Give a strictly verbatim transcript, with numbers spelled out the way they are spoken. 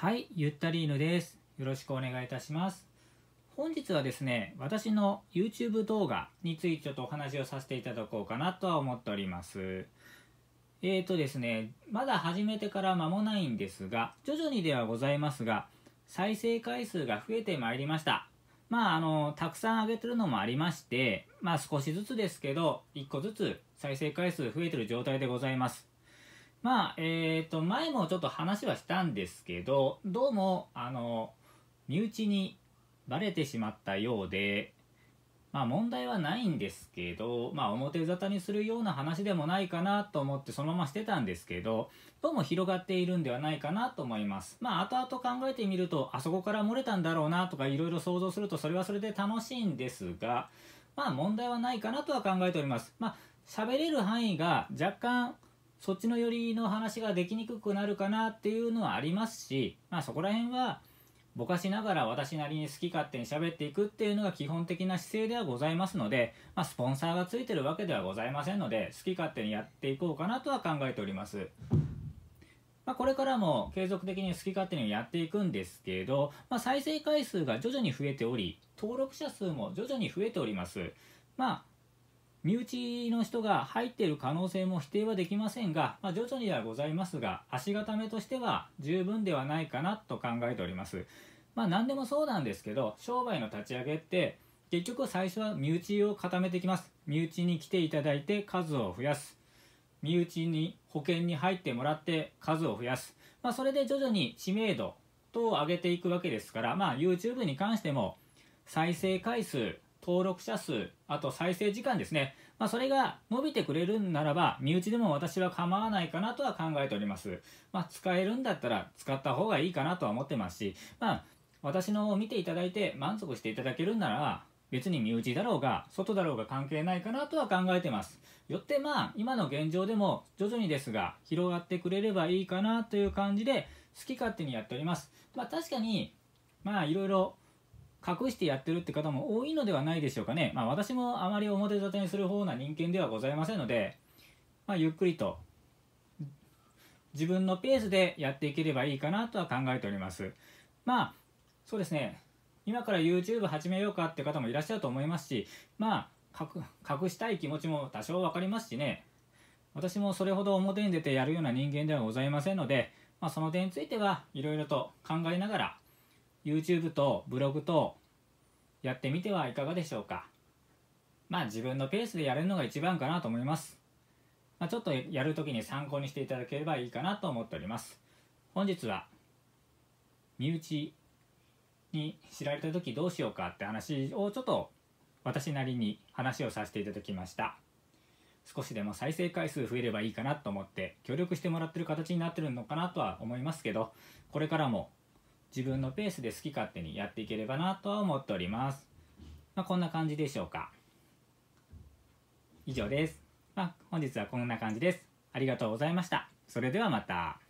はい、ゆったりーぬです。よろしくお願いいたします。本日はですね、私の YouTube 動画についてちょっとお話をさせていただこうかなとは思っております。えーとですね、まだ始めてから間もないんですが、徐々にではございますが、再生回数が増えてまいりました。まあ、あの、たくさん上げてるのもありまして、まあ少しずつですけど、いっこずつ再生回数増えてる状態でございます。まあ、えーと、前もちょっと話はしたんですけど、どうも、あの、身内にバレてしまったようで、まあ問題はないんですけど、まあ表沙汰にするような話でもないかなと思ってそのまましてたんですけど、どうも広がっているんではないかなと思います。まあ後々考えてみると、あそこから漏れたんだろうなとかいろいろ想像するとそれはそれで楽しいんですが、まあ問題はないかなとは考えております。まあ喋れる範囲が若干、そっちの寄りの話ができにくくなるかなっていうのはありますし、まあそこら辺はぼかしながら私なりに好き勝手に喋っていくっていうのが基本的な姿勢ではございますので、まあスポンサーがついてるわけではございませんので、好き勝手にやっていこうかなとは考えております。まあこれからも継続的に好き勝手にやっていくんですけど、まあ再生回数が徐々に増えており、登録者数も徐々に増えております。まあ身内の人が入っている可能性も否定はできませんが、まあ、徐々にはございますが、足固めとしては十分ではないかなと考えております。まあ何でもそうなんですけど、商売の立ち上げって結局最初は身内を固めてきます。身内に来ていただいて数を増やす。身内に保険に入ってもらって数を増やす。まあそれで徐々に知名度等を上げていくわけですから、まあ YouTube に関しても再生回数、登録者数、あと再生時間ですね。まあ、それが伸びてくれるならば、身内でも私は構わないかなとは考えております。まあ、使えるんだったら使った方がいいかなとは思ってますし、まあ、私のを見ていただいて満足していただけるなら、別に身内だろうが、外だろうが関係ないかなとは考えてます。よってまあ、今の現状でも徐々にですが、広がってくれればいいかなという感じで、好き勝手にやっております。まあ、確かに、まあ、いろいろ、隠してやってるって方も多いのではないでしょうかね。まあ私もあまり表沙汰にする方な人間ではございませんので、まあゆっくりと自分のペースでやっていければいいかなとは考えております。まあそうですね、今から YouTube 始めようかって方もいらっしゃると思いますし、まあ隠したい気持ちも多少わかりますしね、私もそれほど表に出てやるような人間ではございませんので、まあその点についてはいろいろと考えながら、YouTube とブログとやってみてはいかがでしょうか。まあ自分のペースでやれるのが一番かなと思います。まあ、ちょっとやるときに参考にしていただければいいかなと思っております。本日は身内に知られたときどうしようかって話をちょっと私なりに話をさせていただきました。少しでも再生回数増えればいいかなと思って協力してもらってる形になってるのかなとは思いますけど、これからも自分のペースで好き勝手にやっていければなとは思っております。まあ、こんな感じでしょうか。以上です。まあ、本日はこんな感じです。ありがとうございました。それではまた。